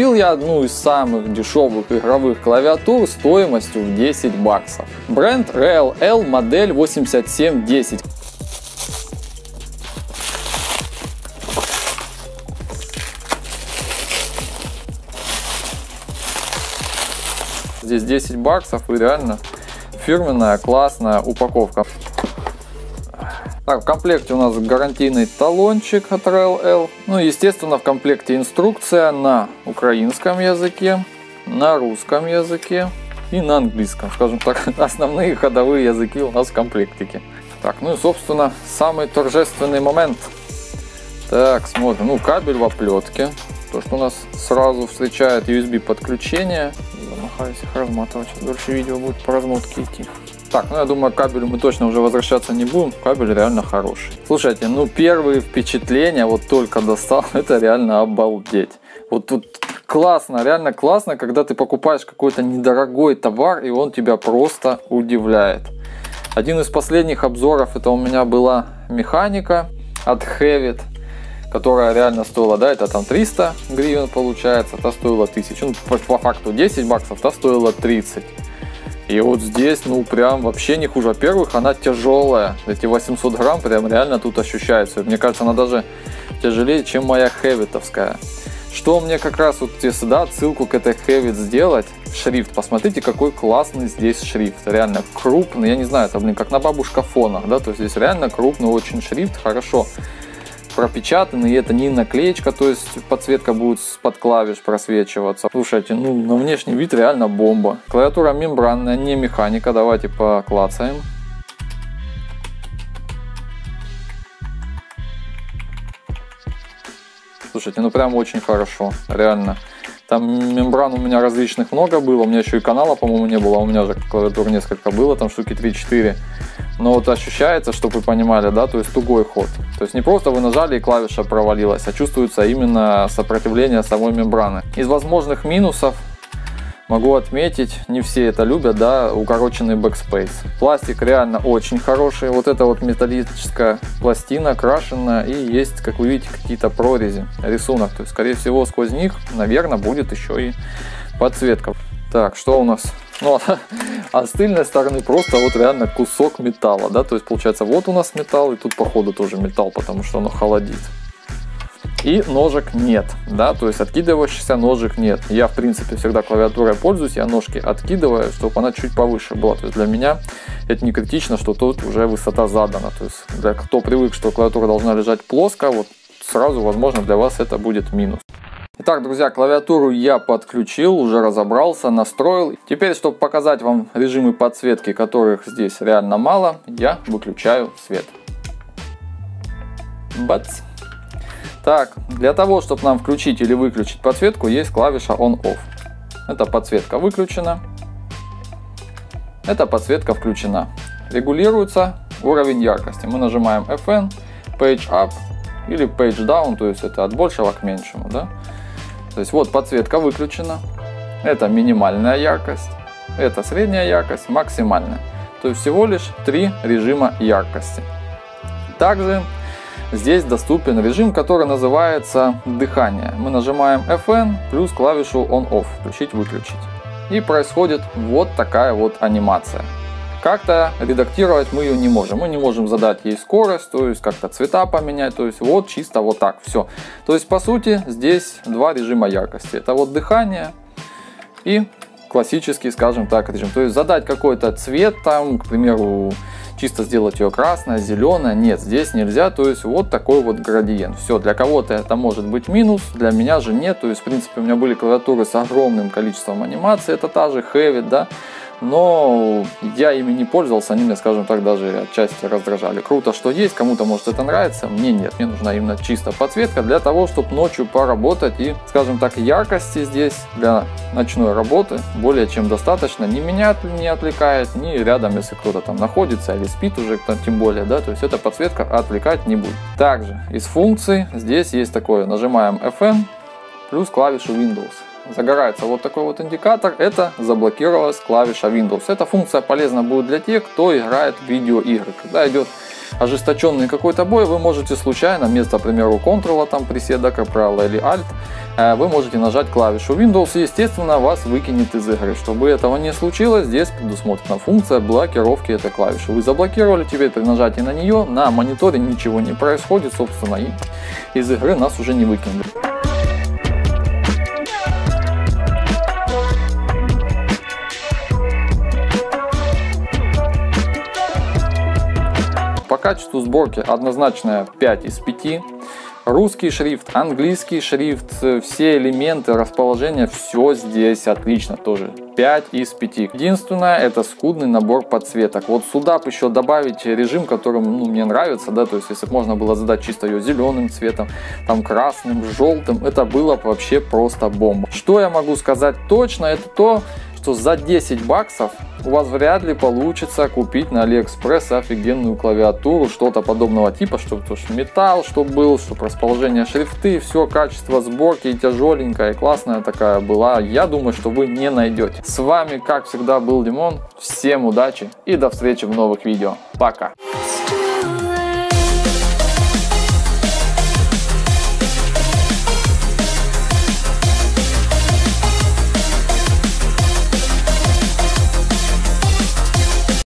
Купил я одну из самых дешевых игровых клавиатур стоимостью в 10 баксов. Бренд RLL, модель 8710. Здесь 10 баксов и реально фирменная классная упаковка. Так, в комплекте у нас гарантийный талончик от RLL. Ну, естественно, в комплекте инструкция на украинском языке, на русском языке и на английском. Скажем так, основные ходовые языки у нас в комплектике. Так, ну и, собственно, самый торжественный момент. Так, смотрим. Ну, кабель в оплетке. То, что у нас сразу встречает USB подключение. Замахаюсь их разматывать. Дольше видео будет по размотке идти. Так, ну я думаю, к кабелю мы точно уже возвращаться не будем, кабель реально хороший. Слушайте, ну первые впечатления, вот только достал, это реально обалдеть. Вот тут классно, реально классно, когда ты покупаешь какой-то недорогой товар, и он тебя просто удивляет. Один из последних обзоров, это у меня была механика от Havit, которая реально стоила, да, это там 300 гривен получается, та стоила 1000, ну по факту 10 баксов, та стоила 30. И вот здесь, ну, прям вообще не хуже. Во-первых, она тяжелая. Эти 800 грамм прям реально тут ощущаются. Мне кажется, она даже тяжелее, чем моя хэвитовская. Что мне как раз вот если, да, отсылку к этой Havit сделать. Шрифт. Посмотрите, какой классный здесь шрифт. Реально крупный. Я не знаю, это, блин, как на бабушкафонах, да? То есть здесь реально крупный очень шрифт. Хорошо пропечатанный. И это не наклеечка, то есть подсветка будет под клавиш просвечиваться. Слушайте, ну на внешний вид реально бомба. Клавиатура мембранная, не механика. Давайте поклацаем. Слушайте, ну прям очень хорошо. Реально. Там мембран у меня различных много было. У меня еще и канала, по-моему, не было. У меня же клавиатур несколько было. Там штуки 3-4. Но вот ощущается, чтобы вы понимали, да, то есть тугой ход. То есть не просто вы нажали и клавиша провалилась, а чувствуется именно сопротивление самой мембраны. Из возможных минусов могу отметить, не все это любят, да, укороченный бэкспейс. Пластик реально очень хороший. Вот эта вот металлическая пластина крашена и есть, как вы видите, какие-то прорези, рисунок. То есть, скорее всего, сквозь них, наверное, будет еще и подсветка. Так, что у нас? Ну, а с тыльной стороны просто вот реально кусок металла, да, то есть получается вот у нас металл, и тут походу тоже металл, потому что оно холодит. И ножек нет, да, то есть откидывающихся ножек нет. Я, в принципе, всегда клавиатурой пользуюсь, я ножки откидываю, чтобы она чуть повыше была. То есть для меня это не критично, что тут уже высота задана. То есть для кто привык, что клавиатура должна лежать плоско, вот сразу, возможно, для вас это будет минус. Итак, друзья, клавиатуру я подключил, уже разобрался, настроил. Теперь, чтобы показать вам режимы подсветки, которых здесь реально мало, я выключаю свет. Бац! Так, для того, чтобы нам включить или выключить подсветку, есть клавиша On-Off. Эта подсветка выключена. Эта подсветка включена. Регулируется уровень яркости. Мы нажимаем FN, Page Up или Page Down, то есть это от большего к меньшему, да? То есть вот подсветка выключена, это минимальная яркость, это средняя яркость, максимальная. То есть всего лишь 3 режима яркости. Также здесь доступен режим, который называется дыхание. Мы нажимаем FN плюс клавишу On-Off, включить-выключить. И происходит вот такая вот анимация. Как-то редактировать мы ее не можем. Мы не можем задать ей скорость, то есть как-то цвета поменять, то есть вот чисто вот так все. То есть по сути здесь 2 режима яркости. Это вот дыхание и классический, скажем так, режим. То есть задать какой-то цвет, там, к примеру, чисто сделать ее красная, зеленая, нет, здесь нельзя. То есть вот такой вот градиент. Все, для кого-то это может быть минус, для меня же нет. То есть в принципе у меня были клавиатуры с огромным количеством анимаций, это та же Havit, да. Но я ими не пользовался, они меня, скажем так, даже отчасти раздражали. Круто, что есть, кому-то может это нравится, мне нет. Мне нужна именно чисто подсветка для того, чтобы ночью поработать. И, скажем так, яркости здесь для ночной работы более чем достаточно. Ни меня не отвлекает, ни рядом, если кто-то там находится или спит уже, тем более, да, то есть эта подсветка отвлекать не будет. Также из функций здесь есть такое, нажимаем FN плюс клавишу Windows. Загорается вот такой вот индикатор, это заблокировалась клавиша Windows. Эта функция полезна будет для тех, кто играет в видеоигры. Когда идет ожесточенный какой-то бой, вы можете случайно вместо, к примеру, Ctrl, там, приседа, как правило, или Alt, вы можете нажать клавишу Windows, естественно, вас выкинет из игры. Чтобы этого не случилось, здесь предусмотрена функция блокировки этой клавиши. Вы заблокировали, теперь при нажатии на нее на мониторе ничего не происходит, собственно, и из игры нас уже не выкинули. По качеству сборки однозначно 5 из 5. Русский шрифт, английский шрифт, все элементы, расположение, все здесь отлично тоже. 5 из 5. Единственное, это скудный набор подсветок. Вот сюда бы еще добавить режим, который мне нравится, да, то есть если бы можно было задать чисто ее зеленым цветом, там красным, желтым, это было бы вообще просто бомба. Что я могу сказать точно, это то, что за 10 баксов у вас вряд ли получится купить на Алиэкспресс офигенную клавиатуру, что-то подобного типа, чтобы металл, чтобы был, чтобы расположение шрифты, все качество сборки и тяжеленькая, и классная такая была. Я думаю, что вы не найдете. С вами, как всегда, был Димон. Всем удачи и до встречи в новых видео. Пока!